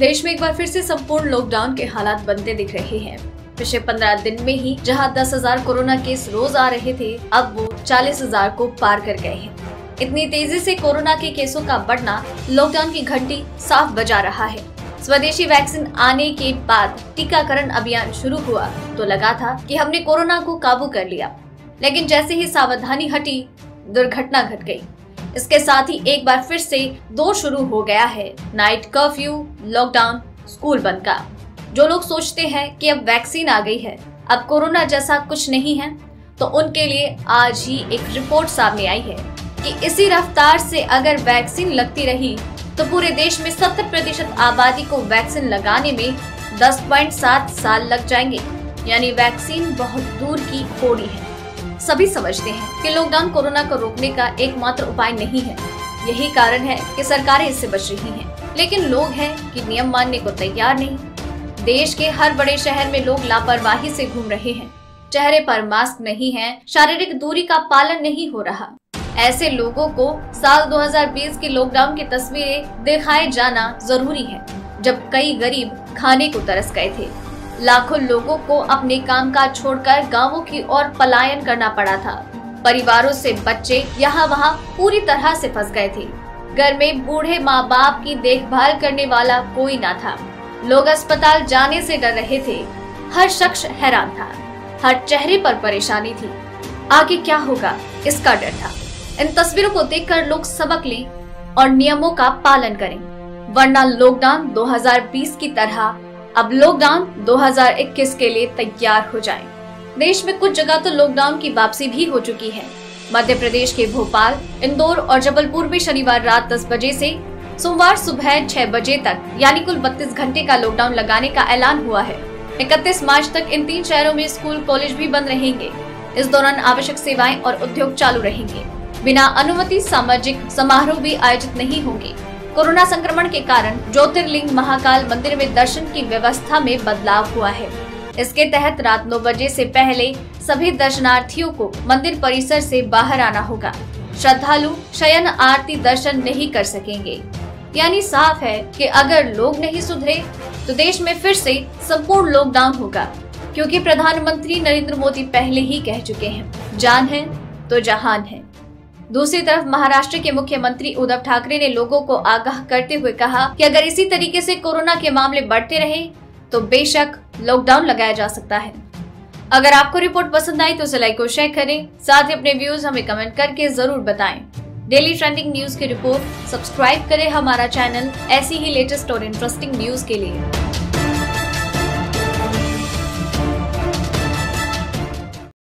देश में एक बार फिर से संपूर्ण लॉकडाउन के हालात बनते दिख रहे हैं। पिछले 15 दिन में ही जहां 10,000 कोरोना केस रोज आ रहे थे, अब वो 40,000 को पार कर गए हैं। इतनी तेजी से कोरोना के केसों का बढ़ना लॉकडाउन की घंटी साफ बजा रहा है। स्वदेशी वैक्सीन आने के बाद टीकाकरण अभियान शुरू हुआ तो लगा था कि हमने कोरोना को काबू कर लिया, लेकिन जैसे ही सावधानी हटी दुर्घटना घट गई। इसके साथ ही एक बार फिर से दौर शुरू हो गया है, नाइट कर्फ्यू, लॉकडाउन, स्कूल बंद का। जो लोग सोचते हैं कि अब वैक्सीन आ गई है, अब कोरोना जैसा कुछ नहीं है, तो उनके लिए आज ही एक रिपोर्ट सामने आई है कि इसी रफ्तार से अगर वैक्सीन लगती रही तो पूरे देश में 70% आबादी को वैक्सीन लगाने में 10.7 साल लग जाएंगे। यानी वैक्सीन बहुत दूर की होड़ी है। सभी समझते हैं कि लॉकडाउन कोरोना को रोकने का एकमात्र उपाय नहीं है, यही कारण है कि सरकारें इससे बच रही हैं। लेकिन लोग हैं कि नियम मानने को तैयार नहीं। देश के हर बड़े शहर में लोग लापरवाही से घूम रहे हैं, चेहरे पर मास्क नहीं है, शारीरिक दूरी का पालन नहीं हो रहा। ऐसे लोगों को साल 2020 के लॉकडाउन की तस्वीरें दिखाए जाना जरूरी है, जब कई गरीब खाने को तरस गए थे। लाखों लोगों को अपने कामकाज छोड़कर गांवों की ओर पलायन करना पड़ा था। परिवारों से बच्चे यहाँ वहाँ पूरी तरह से फंस गए थे। घर में बूढ़े माँ बाप की देखभाल करने वाला कोई ना था। लोग अस्पताल जाने से डर रहे थे। हर शख्स हैरान था, हर चेहरे पर परेशानी थी, आगे क्या होगा इसका डर था। इन तस्वीरों को देखकर लोग सबक लें और नियमों का पालन करें, वरना लॉकडाउन 2020 की तरह अब लॉकडाउन 2021 के लिए तैयार हो जाएं। देश में कुछ जगह तो लॉकडाउन की वापसी भी हो चुकी है। मध्य प्रदेश के भोपाल, इंदौर और जबलपुर में शनिवार रात 10 बजे से सोमवार सुबह 6 बजे तक यानी कुल 32 घंटे का लॉकडाउन लगाने का ऐलान हुआ है। 31 मार्च तक इन 3 शहरों में स्कूल, कॉलेज भी बंद रहेंगे। इस दौरान आवश्यक सेवाएं और उद्योग चालू रहेंगे। बिना अनुमति सामाजिक समारोह भी आयोजित नहीं होंगे। कोरोना संक्रमण के कारण ज्योतिर्लिंग महाकाल मंदिर में दर्शन की व्यवस्था में बदलाव हुआ है। इसके तहत रात 9 बजे से पहले सभी दर्शनार्थियों को मंदिर परिसर से बाहर आना होगा। श्रद्धालु शयन आरती दर्शन नहीं कर सकेंगे। यानी साफ है कि अगर लोग नहीं सुधरे तो देश में फिर से संपूर्ण लॉकडाउन होगा, क्योंकि प्रधानमंत्री नरेंद्र मोदी पहले ही कह चुके हैं, जान है तो जहान है। दूसरी तरफ महाराष्ट्र के मुख्यमंत्री उद्धव ठाकरे ने लोगों को आगाह करते हुए कहा कि अगर इसी तरीके से कोरोना के मामले बढ़ते रहे तो बेशक लॉकडाउन लगाया जा सकता है। अगर आपको रिपोर्ट पसंद आई तो इसे लाइक और शेयर करें, साथ ही अपने व्यूज हमें कमेंट करके जरूर बताएं। डेली ट्रेंडिंग न्यूज की रिपोर्ट सब्सक्राइब करें हमारा चैनल ऐसी ही लेटेस्ट और इंटरेस्टिंग न्यूज के लिए।